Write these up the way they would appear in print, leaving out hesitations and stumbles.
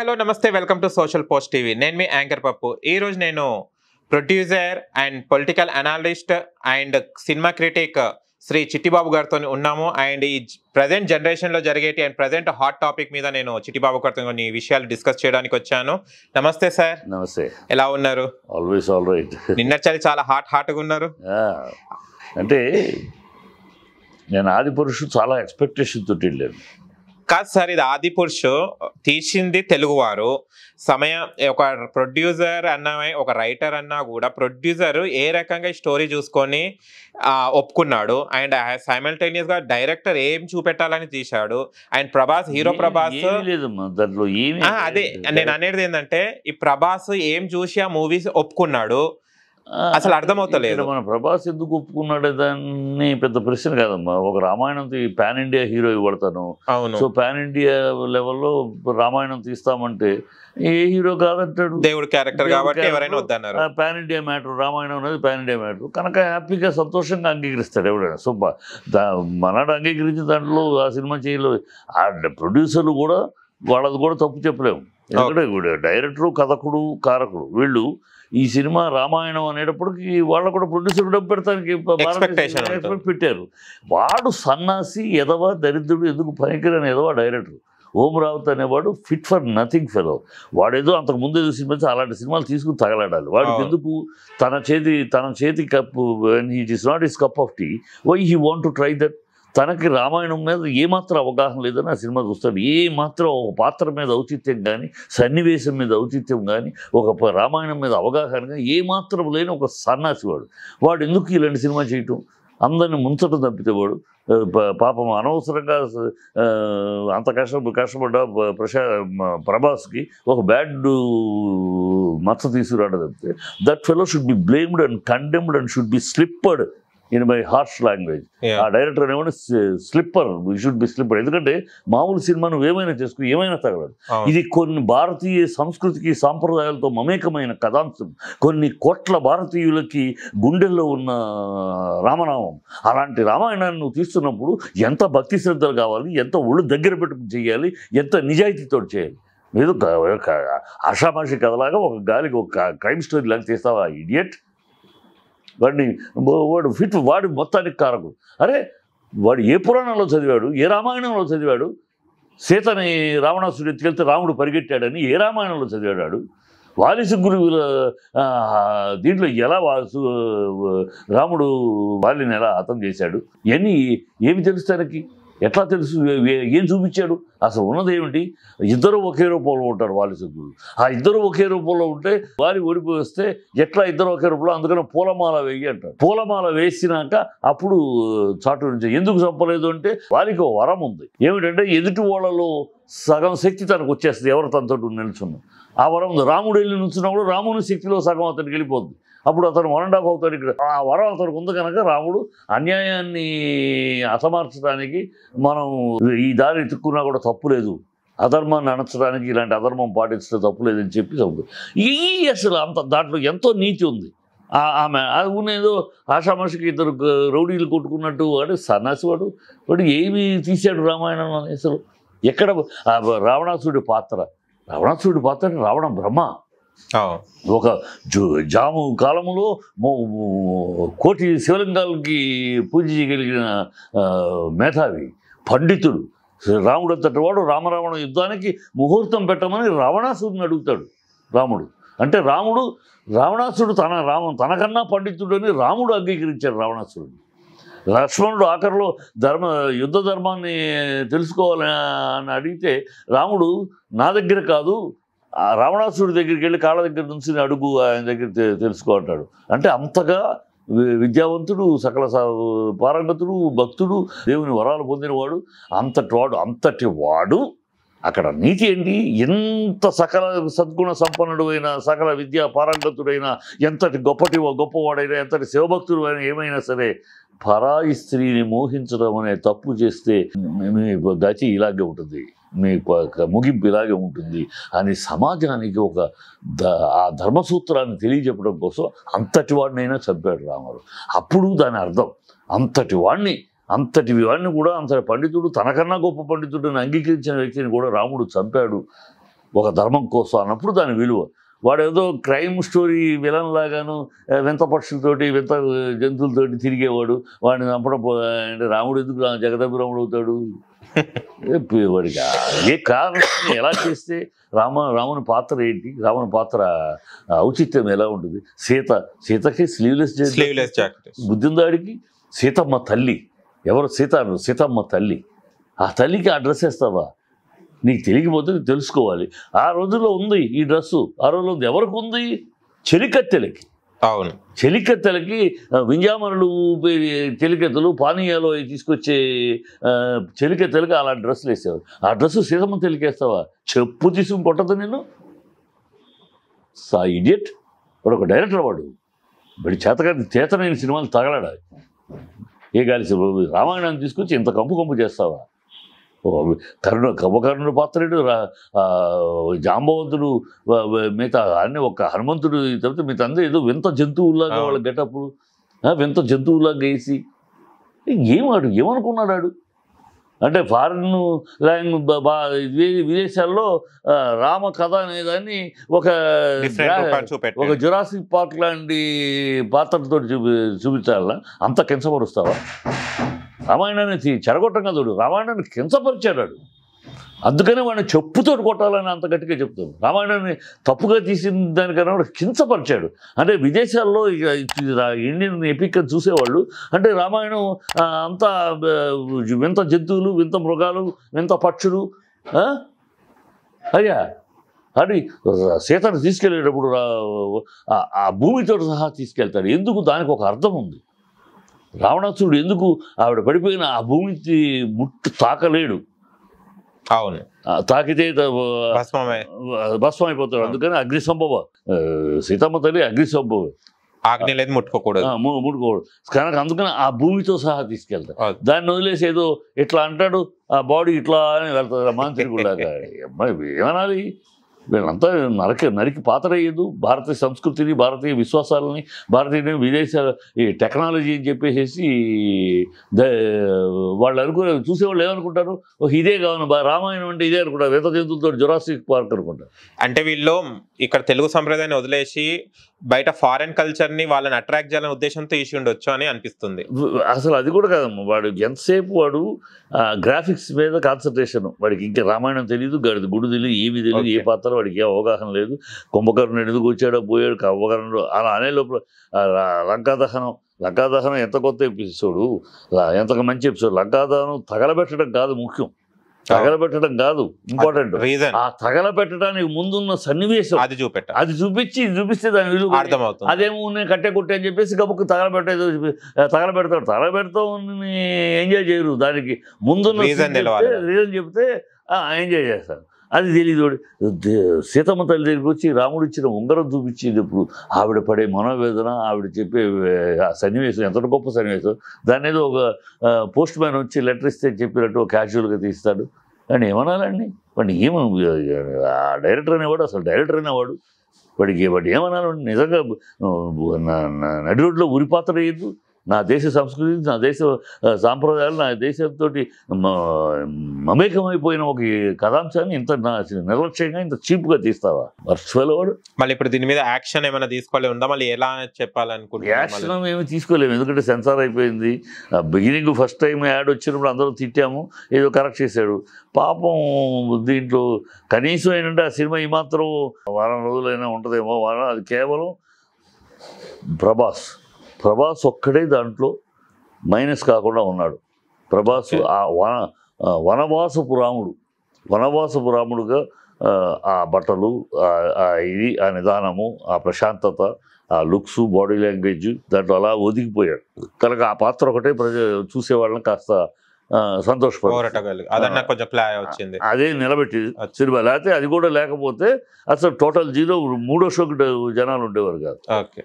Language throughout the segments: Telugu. Hello, Namaste, welcome to Social Post TV. I am Anchor Pappu. Today I am producer and political analyst and cinema critic Sri Chittibabu Garton unnamu and present generation lo jarigeti and present hot topic meeda nenu Chittibabu Garton goni vishayalu discuss cheyadaniki vachanu. Namaste sir. Namaste. Ela unnaru? Always all right. Ninna chali chala hot ga unnaru. Yeah. Ante nenu Adi Purushu chala expectation tho deliver. Kasari Adi Purushu, Tishindi Teluguvaru, Samaya Oka producer and Oka writer and Guda producer, E Rakanga story Jusconi Opkunado, and simultaneously director Aim Chupetal and Tishado, and Prabhas Hero Prabhas and then Anedante, if Prabhas Aim Jusha movies Opkunado. అసలు అర్థమవుతలేదు మన ప్రభాస్ ఎందుకు ఒప్పుకున్నాడని పెద్ద ప్రశ్న కాదమ్మా ఒక రామాయణం పాన్ ఇండియా హీరో ఇవ్వడతాను సో పాన్ ఇండియా లెవెల్లో రామాయణం తీస్తామంటే ఏ హీరో కాదంటాడు దేవుడి క్యారెక్టర్ కాబట్టి ఎవరైనా వద్దన్నారు పాన్ ఇండియా మ్యాటర్ రామాయణం అనేది పాన్ ఇండియా మ్యాటర్ కనుక హ్యాపీగా సంతోషంగా అంగీకరిస్తాడు ఎవడైనా సో మనడు అంగీకరించి దాంట్లో ఆ సినిమా చేయలేదు ఆ ప్రొడ్యూసర్లు కూడా వాళ్ళది కూడా తప్పు చెప్పలేము ఎందుకంటే డైరెక్టరు కథకుడు కారకుడు వీళ్ళు ఈ సినిమా రామాయణం అనేటప్పటికి వాళ్ళు కూడా ప్రొడ్యూసర్ డబ్బు పెడతానికి ఎక్స్పెక్ట్ పెట్టారు వాడు సన్నాసి ఎదవా దరిద్రుడు ఎందుకు పనికిరాని ఎదవా డైరెక్టర్ ఓం రావత్ అనేవాడు ఫిట్ ఫర్ నథింగ్ ఫెలో వాడేదో అంతకు ముందు ఏదో సినిమా అలాంటి సినిమాలు తీసుకుని తగలాడాలి వాడికి ఎందుకు తన చేతి cup it's not his cup of tea why he want to try that తనకి రామాయణం మీద ఏమాత్రం అవగాహన లేదని ఆ సినిమా చూస్తాడు ఏమాత్రం ఒక పాత్ర మీద ఔచిత్యం కానీ సన్నివేశం మీద ఔచిత్యం కానీ ఒక రామాయణం మీద అవగాహన కానీ ఏమాత్రం లేని ఒక సన్నాసివాడు వాడు ఎందుకు ఇలాంటి సినిమా చేయటం అందరిని ముంచటం తప్పితే వాడు పాపం అనవసరంగా అంత కష్టపడ్డ ప్రభాస్కి ఒక బ్యాడ్ మచ్చ తీసుకురావడం తప్పితే that fellow should be blamed and condemned and should be slippered in my harsh language ఆ డైరెక్టర్ అనేవాడు slipper we should be slipper ఎందుకంటే మామూలు సినిమాను ఏమైనా చేసుకుని ఏమైనా తగలదు ఇది కొన్ని భారతీయ సంస్కృతికి సాంప్రదాయాలతో మమేకమైన కథాంశం కొన్ని కోట్ల భారతీయులకి గుండెల్లో ఉన్న రామనామం అలాంటి రామాయణాన్ని నువ్వు తీస్తున్నప్పుడు ఎంత భక్తి శ్రద్ధలు కావాలి ఎంత ఒళ్ళు దగ్గర పెట్టుకుని చేయాలి ఎంత నిజాయితీతో చేయాలి మీరు ఆషామాషి కథలాగా ఒక గాలికి ఒక క్రైమ్ స్టోరీ లాగా చేస్తావా ఇడియట్ వాడిని వాడు ఫిట్ వాడి మొత్తానికి కారకుడు అరే వాడు ఏ పురాణంలో చదివాడు ఏ రామాయణంలో చదివాడు సీతని రావణాసురుడు ఎత్తుకెళ్తే రాముడు పరిగెట్టాడని ఏ రామాయణంలో చదివాడాడు వాలిసి గురువుల దీంట్లో ఎలా రాముడు వాలిని ఎలా హతం చేశాడు ఇవన్నీ ఏమి తెలుస్తానికి ఎట్లా తెలుసు ఏం చూపించాడు అసలు ఉన్నది ఏమిటి ఇద్దరు ఒకే రూపంలో ఉంటారు వాలిసుద్ధులు ఆ ఇద్దరు ఒకే రూపంలో ఉంటే వారి ఓడిపోయి వస్తే ఎట్లా ఇద్దరు ఒకే రూపంలో అందుకని పూలమాల వేయి అంటారు పూలమాల వేసినాక అప్పుడు చాటు నుంచి ఎందుకు చంపలేదు అంటే వారికి వరం ఉంది ఏమిటంటే ఎదుటి వాళ్ళలో సగం శక్తి తనకు వచ్చేస్తుంది ఎవరు తనతో నిలుచున్నా ఆ వరం ఉంది రాముడు వెళ్ళి నిలుచున్నా కూడా రాముని శక్తిలో సగం అతనికి వెళ్ళిపోతుంది అప్పుడు అతను వన్ అండ్ హాఫ్ అవుతాడు ఇక్కడ ఆ వరం అతనికి ఉంది కనుక రాముడు అన్యాయాన్ని అసమార్చడానికి మనం ఈ దారి ఎత్తుక్కున్నా కూడా తప్పులేదు అధర్మాన్ని అణచడానికి ఇలాంటి అధర్మం పాటించడం తప్పులేదని చెప్పి చదువు ఈ అసలు అంత దాంట్లో ఎంతో నీతి ఉంది ఆమె అది ఉన్నదో ఆషామాషికి ఇద్దరు రౌడీలు కొట్టుకున్నట్టు వాడు సన్నాసి వాడు వాడు ఏమి తీశాడు రామాయణం అని అసలు ఎక్కడ రావణాసురుడి పాత్ర రావణ బ్రహ్మ ఒక జాము కాలంలో కోటి శివలింగాలకి పూజ చేయగలిగిన మేధావి పండితుడు రాముడు అంతటి వాడు రామరావణ యుద్ధానికి ముహూర్తం పెట్టమని రావణాసురుడిని అడుగుతాడు రాముడు అంటే రాముడు రావణాసురుడు తనకన్నా పండితుడు అని రాముడు అంగీకరించాడు రావణాసురుడిని లక్ష్మణుడు ఆఖరిలో యుద్ధ ధర్మాన్ని తెలుసుకోవాలని అడిగితే రాముడు నా దగ్గర కాదు ఆ రావణాసురుడి దగ్గరికి వెళ్ళి కాళ్ళ దగ్గర నుంచి అడుగు ఆయన దగ్గర తెలుసుకుంటాడు అంటే అంతగా విద్యావంతుడు సకల పారంగతుడు భక్తుడు దేవుని వరాలు పొందినవాడు అంతటి వాడు అక్కడ నీతి ఏంటి ఎంత సకల సద్గుణ సంపన్నుడు అయినా సకల విద్యా పారంగతుడైనా ఎంతటి గొప్పవాడైనా ఎంతటి శివభక్తుడు అయినా ఏమైనా సరే పరాయి స్త్రీని మోహించడం అనే తప్పు చేస్తే మీ గతి ఇలాగే ఉంటుంది మీ ముగింపు ఇలాగే ఉంటుంది అని సమాజానికి ఒక ఆ ధర్మసూత్రాన్ని తెలియజెప్పడం కోసం అంతటి వాడినైనా చంపాడు రాముడు అప్పుడు దాని అర్థం అంతటి వాడిని కూడా అంతటి పండితుడు తనకన్నా గొప్ప పండితుడిని అంగీకరించిన వ్యక్తిని కూడా రాముడు చంపాడు ఒక ధర్మం కోసం అన్నప్పుడు దాని విలువ. వాడు ఏదో క్రైమ్ స్టోరీ విలన్ లాగాను వింత పక్షులతోటి వింత జంతువులతోటి తిరిగేవాడు, వాడిని చంపడం అంటే రాముడు ఎందుకు జగదభి రాముడు అవుతాడు? వాడికి ఏ కారణం, ఎలా చేస్తే రాముని పాత్ర ఏంటి, రాముని పాత్ర ఔచిత్యం ఎలా ఉంటుంది? సీతకి స్లీవ్లెస్ జాకెట్, బుద్ధిందాడికి సీతమ్మ తల్లి, ఎవరు సీత, సీతమ్మ తల్లి, ఆ తల్లికి ఆ డ్రెస్ వేస్తావా? నీకు తెలియకపోతే నీకు తెలుసుకోవాలి. ఆ రోజుల్లో ఉంది ఈ డ్రెస్సు, ఆ రోజుల్లో ఉంది. ఎవరికి ఉంది? చెలికత్తెలకి. అవును, చెలికత్తెలకి వింజామరులు, చెలికత్తెలు పానీయాలు తీసుకొచ్చే చెలికత్తెలకి అలా డ్రెస్సులు వేసేవారు. ఆ డ్రెస్సు సీతమ్మ తెలికేస్తావా? చెప్పు తీసుకుని కొట్టదు నేను సా ఇడియట్. వాడు ఒక డైరెక్టర్, వాడు వీడి చేతకాని చేతనైన సినిమాలు తగలడా? ఏ గాలి రామాయణాన్ని తీసుకొచ్చి ఇంత కంపు కంపు చేస్తావా? కర్ణుడు పాత్రుడు, జాంబవంతుడు, మిగతా అన్నీ ఒక హనుమంతుడు తప్పితే మిగతా అందరూ ఏదో వింత జంతువులాగా వాళ్ళ గెటప్లు వింత జంతువులాగా వేసి ఏమాడు ఏమనుకున్నాడు ఆడు? అంటే ఫారిన్ లాంగ్ విదేశాల్లో రామ కథ అనేదాన్ని ఒక జురాసిక్ పార్క్ లాంటి పాత్రతో చూపించాలా? అంత కించపరుస్తావా? రామాయణాన్ని చెరగొట్టం కదా, రామాయణాన్ని కించపరిచాడు. అందుకనే వాడిని చెప్పుతో కొట్టాలని అంత గట్టిగా చెప్తాను. రామాయణాన్ని తప్పుగా తీసిన దానికన్నా కూడా కించపరిచాడు. అంటే విదేశాల్లో ఇండియన్ ఎపిక్ చూసేవాళ్ళు, అంటే రామాయణం అంతా వింత జంతువులు, వింత మృగాలు, వింత పక్షులు. అయ్యా అది సీతను తీసుకెళ్ళేటప్పుడు ఆ భూమితో సహా తీసుకెళ్తాడు. ఎందుకు? దానికి ఒక అర్థం ఉంది. రావణాసురుడు ఎందుకు ఆవిడ పడిపోయిన ఆ భూమికి ముట్టు తాకలేడు? అవును, తాకితే భస్మం అయిపోతాడు. అందుకని అగ్ని సంభవ, సీతమ్మ తల్లి అగ్ని సంభవ, ముట్టుకోకూడదు కనుక అందుకని ఆ భూమితో సహా తీసుకెళ్తాడు. దాన్ని వదిలేసి ఏదో ఇట్లా అంటాడు, ఆ బాడీ ఇట్లా అని వెళ్తాడు. మంత్రి కూడా ఏమనాలి? వీళ్ళంతా నరికి పాతరయ్యదు భారతీయ సంస్కృతిని, భారతీయ విశ్వాసాలని, భారతీయ విదేశాల ఈ టెక్నాలజీ అని చెప్పేసి వాళ్ళు అనుకునే చూసేవాళ్ళు ఏమనుకుంటారు? ఇదే కావాలి రామాయణం అంటే ఇదే అనుకుంటారు, వేత జంతువులతో జురాసిక్ పార్క్ అనుకుంటారు. అంటే వీళ్ళు ఇక్కడ తెలుగు సంప్రదాయాన్ని వదిలేసి బయట ఫారెన్ కల్చర్ని వాళ్ళని అట్రాక్ట్ చేయాలనే ఉద్దేశంతో ఇష్యూ ఉండొచ్చు అని అనిపిస్తుంది. అసలు అది కూడా కాదమ్మా, వాడు ఎంతసేపు వాడు గ్రాఫిక్స్ మీద కాన్సన్ట్రేషన్. వాడికి ఇంకా రామాయణం తెలియదు, గడిది గుడి తెలియదు, ఏమీ తెలియదు, ఏ పాత్ర వాడికి ఏ అవగాహన లేదు. కుంభకర్ణుడు ఎందుకు వచ్చాడో పోయాడు, అవగాహనలో అలా అనే లోపల లంకాదహనం, లంకాదహనం ఎంత కొత్త ఎపిసోడు, ఎంత మంచి ఎపిసోడ్. లంకాదహనం తగలబెట్టడం కాదు ముఖ్యం, తగలబెట్టడం కాదు ఇంపార్టెంట్, ఆ తగలబెట్టడానికి ముందున్న సన్నివేశం అది చూపెట్ట, అది చూపించి చూపిస్తే దాని విలువ అర్థమవుతుంది. అదేమో నేను కట్టే కొట్టే అని చెప్పేసి గబుక్కు తగలబెట్టేదో తగలబెడతాడు, తగలబెడతా ఎంజాయ్ చేయరు. దానికి ముందున్న రీజన్ చెప్తే ఎంజాయ్ చేస్తారు. అది తెలియదు. సీతమ్మ తల్లి దగ్గరికి వచ్చి రాముడు ఇచ్చిన ఉంగరం చూపించేటప్పుడు ఆవిడ పడే మనోవేదన, ఆవిడ చెప్పే సన్నివేశం ఎంత గొప్ప సన్నివేశం. దాని ఏదో ఒక పోస్ట్ మ్యాన్ వచ్చి లెటర్ ఇస్తే చెప్పినట్టు క్యాజువల్గా తీస్తాడు. అండ్ ఏమనాలండి వాడిని? ఏమో డైరెక్టర్ అనేవాడు అసలు డైరెక్టర్ అనేవాడు వాడికి వాడు ఏమనాలండి? నిజంగా నడి రోడ్లో ఉరిపాత్ర వేయద్దు. నా దేశ సంస్కృతి, నా దేశ సాంప్రదాయాలు, నా దేశంతో మమేకమైపోయిన ఒక కథాంశాన్ని ఇంత నిర్లక్ష్యంగా ఇంత చీప్గా తీస్తావా? వర్చువల్ మళ్ళీ ఇప్పుడు దీని మీద యాక్షన్ ఏమైనా తీసుకోవాలి ఉందా? మళ్ళీ ఎలా చెప్పాలనుకుంటే యాక్షన్ ఏమి తీసుకోలేము, ఎందుకంటే సెన్సార్ అయిపోయింది. బిగినింగ్ ఫస్ట్ టైం యాడ్ వచ్చినప్పుడు అందరూ తిట్టాము, ఏదో కరెక్ట్ చేశాడు. పాపం దీంట్లో కనీసం ఏంటంటే ఆ సినిమా ఈ మాత్రం వారం రోజులైనా ఉంటుందేమో. వారం అది కేవలం ప్రభాస్, ప్రభాస్ ఒక్కడే దాంట్లో మైనస్ కాకుండా ఉన్నాడు. ప్రభాస్ ఆ వనవాసపు రాముడుగా ఆ బట్టలు, ఇది ఆ నిదానము, ఆ ప్రశాంతత, ఆ లుక్స్, బాడీ లాంగ్వేజ్ దాంట్లో అలా ఒదిగిపోయాడు. కనుక ఆ పాత్ర ఒకటే చూసేవాళ్ళని కాస్త సంతోషపడుతుంది, అదే నిలబెట్టి సినిమా. లేకపోతే అది కూడా లేకపోతే అసలు టోటల్ జీరో, మూడో షోకి జనాలు ఉండేవారు కాదు.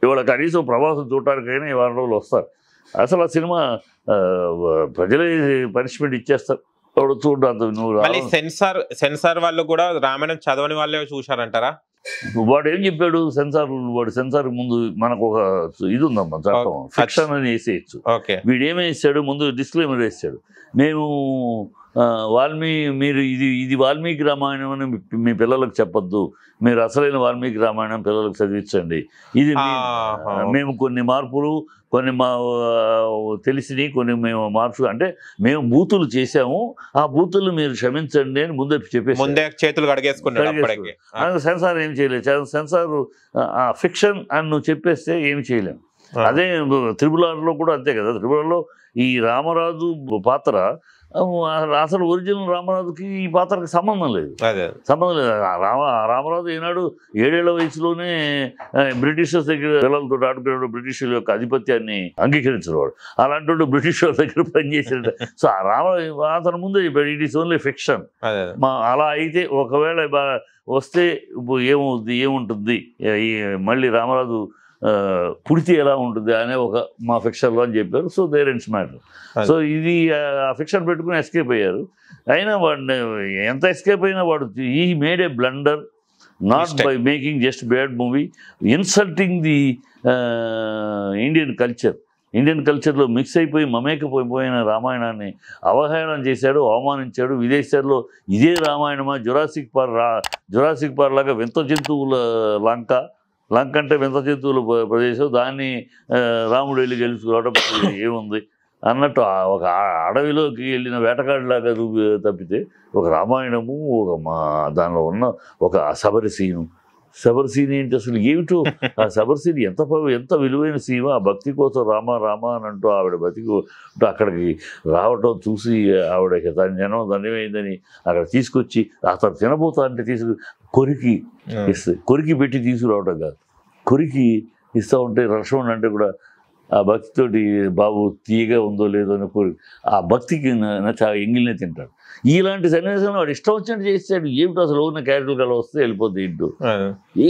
ఇవాళ కనీసం ప్రభాసం చూడటానికైనా ఈ వారం రోజులు వస్తారు. అసలు ఆ సినిమా ప్రజలే పనిష్మెంట్ ఇచ్చేస్తారు. సెన్సార్ వాళ్ళు కూడా రామాయణం చదవని వాళ్ళే చూశారంటారా? వాడు ఏం చెప్పాడు సెన్సార్, వాడు సెన్సార్ ముందు మనకు ఒక ఇది ఉందమ్మా చట్టం, ఫిక్షన్ అని వేసేయచ్చు. వీడు ఏమేసాడు ముందు డిస్క్లైమర్ వేసాడు, మేము ఇది వాల్మీకి రామాయణం అని మీ పిల్లలకు చెప్పొద్దు, మీరు అసలైన వాల్మీకి రామాయణం పిల్లలకు చదివించండి. ఇది మేము కొన్ని మార్పులు, కొన్ని మా తెలిసినవి, కొన్ని మేము మార్పులు అంటే మేము బూతులు చేసాము, ఆ బూతులు మీరు క్షమించండి అని ముందే చెప్పేసి చేతులు కడిగేసుకున్నాం. సెన్సార్ ఏం చేయలేదు, సెన్సార్ ఆ ఫిక్షన్ అని నువ్వు చెప్పేస్తే ఏమి చేయలేము. అదే త్రిపులార్లో కూడా అంతే కదా, త్రిపులార్లో ఈ రామరాజు పాత్ర అసలు ఒరిజినల్ రామరాజుకి ఈ పాత్రకి సంబంధం లేదు, సంబంధం లేదు. రామరాజు ఈనాడు 7 ఏళ్ల వయసులోనే బ్రిటిషర్స్ దగ్గర పిల్లలతో ఆడుకునేవాడు, బ్రిటిషుల యొక్క అధిపత్యాన్ని అంగీకరించినవాడు, అలాంటి బ్రిటిష్ వాళ్ళ దగ్గర పనిచేసేట. సో ఆ రామరాజు అతని ముందే చెప్పాడు, ఇట్ ఈస్ ఓన్లీ ఫిక్షన్, అలా అయితే ఒకవేళ వస్తే ఏమవుద్ది, ఏముంటుంది, మళ్ళీ రామరాజు పుడితే ఎలా ఉంటుంది అనే ఒక మా ఫిక్షన్లో అని చెప్పారు. So there ends matter. So ఇది ఆ ఫిక్షన్ పెట్టుకుని ఎస్కేప్ అయ్యారు. అయినా వాడిని ఎంత ఎస్కేప్ అయినా వాడు ఈ made a blunder not by making just bad movie, insulting the Indian culture. Indian కల్చర్లో మిక్స్ అయిపోయి మమేకపోయిన రామాయణాన్ని అవహేళన చేశాడు, అవమానించాడు. విదేశాల్లో ఇదే రామాయణమా, జురాసిక్ పార్క్ లాగా వింత జంతువుల లంక అంటే వింత జంతువుల ప్రదేశం, దాన్ని రాముడు వెళ్ళి గెలుచుకోవడం ఏముంది అన్నట్టు ఒక అడవిలోకి వెళ్ళిన వేటగాడిలాగా తప్పితే ఒక రామాయణము, ఒక మా దానిలో ఉన్న ఒక శబరి సీన్ ఏంటి అసలు ఏమిటో, ఆ శబరి సీన్ ఎంత విలువైన సీమ, ఆ భక్తి కోసం రామ రామ అని అంటూ ఆవిడ బతికి అక్కడికి రావటం చూసి ఆవిడకి తన జనం ధన్యమైందని అక్కడ తీసుకొచ్చి అతను తినబోతా అంటే తీసుకు కొరికి పెట్టి తీసుకురావటం కాదు, కొరికి ఇస్తూ ఉంటే లక్ష్మణ్ అంటే కూడా ఆ భక్తితోటి బాబు తీయగా ఉందో లేదో అని కోరి ఆ భక్తికి ఎంగిలినే తింటాడు. ఇలాంటి సన్నివేశంలో వాడు ఇష్టం వచ్చినట్టు చేస్తాడు. ఏమిటో అసలు ఉన్న క్యారెక్టర్ అలా వస్తే వెళ్ళిపోద్ది ఇంటూ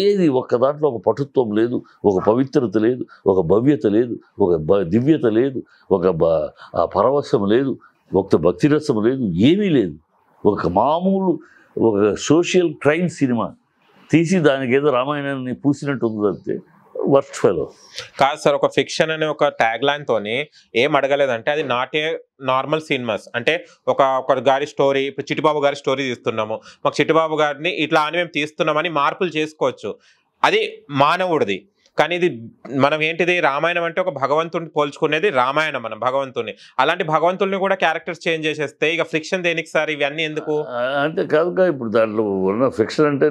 ఏది, ఒక్క దాంట్లో ఒక పటుత్వం లేదు, ఒక పవిత్రత లేదు, ఒక భవ్యత లేదు, ఒక దివ్యత లేదు, ఒక పరవశం లేదు, ఒక భక్తిరసం లేదు, ఏమీ లేదు. ఒక మామూలు ఒక సోషల్ క్రైమ్ సినిమా తీసి దానికి ఏదో రామాయణాన్ని పూసినట్టు ఉంది అంతే. వర్స్ట్ ఫెలో కాదు సార్. ఒక ఫిక్షన్ అనే ఒక ట్యాగ్ లైన్ తోని ఏం అడగలేదంటే అది నాట్ ఏ నార్మల్ సినిమాస్. అంటే ఒక గారి స్టోరీ, ఇప్పుడు చిట్టిబాబు గారి స్టోరీ తీస్తున్నాము, మాకు చిట్టిబాబు గారిని ఇట్లా అని మేము తీస్తున్నామని మార్పులు చేసుకోవచ్చు, అది మానవుడిది. కానీ ఇది మనం ఏంటిది, రామాయణం అంటే ఒక భగవంతుడిని పోల్చుకునేది రామాయణం, మనం భగవంతుడిని, అలాంటి భగవంతుడిని కూడా క్యారెక్టర్స్ చేంజ్ చేసేస్తే ఇక ఫిక్షన్ దేనికి సార్, ఇవన్నీ ఎందుకు అంతే కాదు. ఇప్పుడు దాంట్లో ఉన్న ఫిక్షన్ అంటే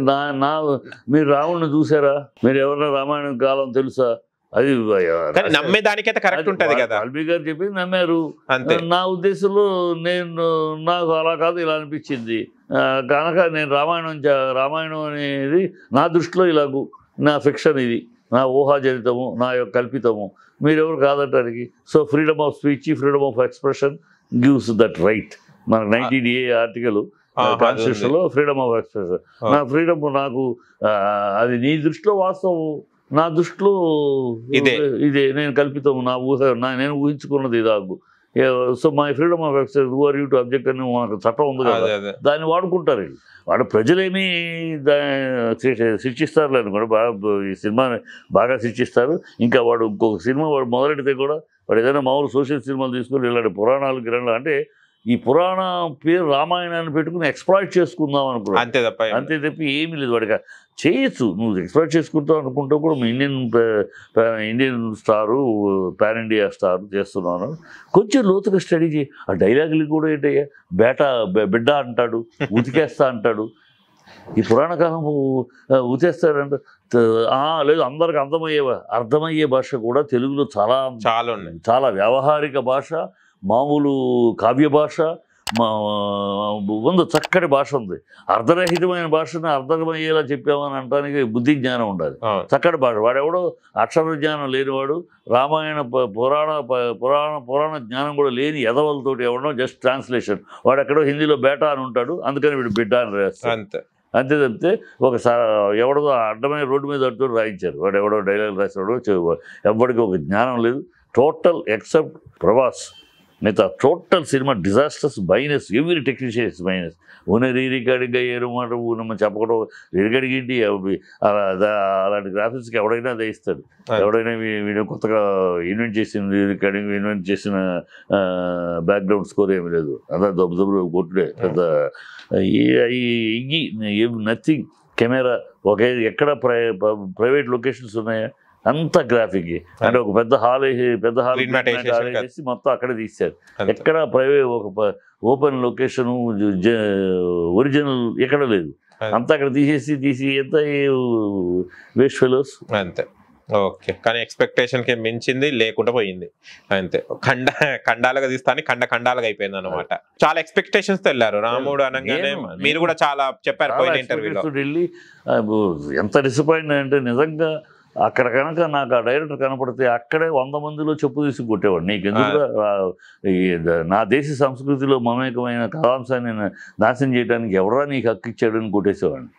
మీరు రాముడిని చూసారా, మీరు ఎవరన్నా రామాయణం కాలం తెలుసా, అది నమ్మేదానికైతే కరెక్ట్ ఉంటుంది కదా. వాల్మీకి గారు చెప్పింది నమ్మారు అంతే. నా ఉద్దేశంలో నాకు అలా కాదు, ఇలా అనిపించింది కనుక నేను రామాయణం అనేది నా దృష్టిలో ఇలాగూ, నా ఫిక్షన్ ఇది, నా ఊహాజనితము, నా యొక్క కల్పితము, మీరెవరు కాదంటానికి. So freedom of speech, freedom of expression gives that right. మనకు 19A ఆర్టికల్ కాన్స్టిట్యూషన్లో ఫ్రీడమ్ ఆఫ్ ఎక్స్ప్రెషన్, నా ఫ్రీడమ్ నాకు అది నీ దృష్టిలో వాస్తవం, నా దృష్టిలో ఇదే నేను కల్పితము, నా ఊహ నేను ఊహించుకున్నది ఇదాగు. So my freedom of expression, who are you to object అని మనకు చట్టం ఉంది కదా, దాన్ని వాడుకుంటారు వీళ్ళు. వాడు ప్రజలేమీ శిక్షిస్తారు అనుకోండి, ఈ సినిమాని బాగా శిక్షిస్తారు. ఇంకా వాడు ఇంకొక సినిమా వాడు మొదలెడితే కూడా వాడు ఏదైనా మామూలు సోషల్ సినిమాలు తీసుకొని ఇలాంటి పురాణాలు గ్రంథాలు అంటే ఈ పురాణ పేరు రామాయణాన్ని పెట్టుకుని ఎక్స్ప్లాయిట్ చేసుకుందాం అనుకున్నాను అంతే తప్ప ఏమీ లేదు. వాడికి చేయొచ్చు, నువ్వు ఎక్స్ప్లాయిట్ చేసుకుంటావు అనుకుంటూ కూడా Indian star, pan India star చేస్తున్నాను. కొంచెం లోతుగా స్టడీ చేయి. ఆ డైలాగులు కూడా ఏంటయ్యా, బిడ్డ అంటాడు, ఉతికేస్తా అంటాడు, ఈ పురాణకాలం ఉతేస్తాడంట. లేదు, అందరికి అర్థమయ్యే భాష కూడా తెలుగులో చాలా వ్యావహారిక భాష, మామూలు కావ్య భాష ఉంది, చక్కటి భాష ఉంది. అర్ధరహితమైన భాషను అర్థమయ్యేలా చెప్పామని అనడానికి బుద్ధి జ్ఞానం ఉండాలి, చక్కటి భాష. వాడెవడో అక్షర జ్ఞానం లేనివాడు, రామాయణ పురాణ జ్ఞానం కూడా లేని ఎదవలతోటి ఎవడో జస్ట్ ట్రాన్స్లేషన్, వాడు ఎక్కడో హిందీలో బేటా అని ఉంటాడు, అందుకని వీడు బిడ్డ అని రాస్తాడు అంతే తప్పితే ఒక ఎవడో అడ్డమైన రోడ్డు మీద అడ్డు రాయించారు, వాడు ఎవడో డైలాగ్ రాసేవాడు. ఎవరికి ఒక జ్ఞానం లేదు total, except Prabhas The total cinema disastrous minus, every technician is minus. One re-recording guy, one chapakoto, re-recording India, the graphics, Kavarina, they stood. Kavarina, we know Kotaka, invention, re-recording, invention, background score, other observer go today. The nothing, camera, okay, private locations. Anta graphic. And the hall is Matakadis. Ekara private open location original Ekadal. Antakadis, DC, wish fellows. Okay. Can expectation can mention the lake in the Kandala this tani Kandala Penanamata. Chala expectations tell Ramuda Nangane, Miruda Chala, Chapar point interview. Yamta disappointment and Nizanga. Akaranaka Naka, director Kanapati Akare, Wandamandulu Chopus, whatever. Nick and Nadesi Samskutu, Mameko, and Kalamsan, and Nasan Jetan, Gavrani, Kitchen, and Kutesan.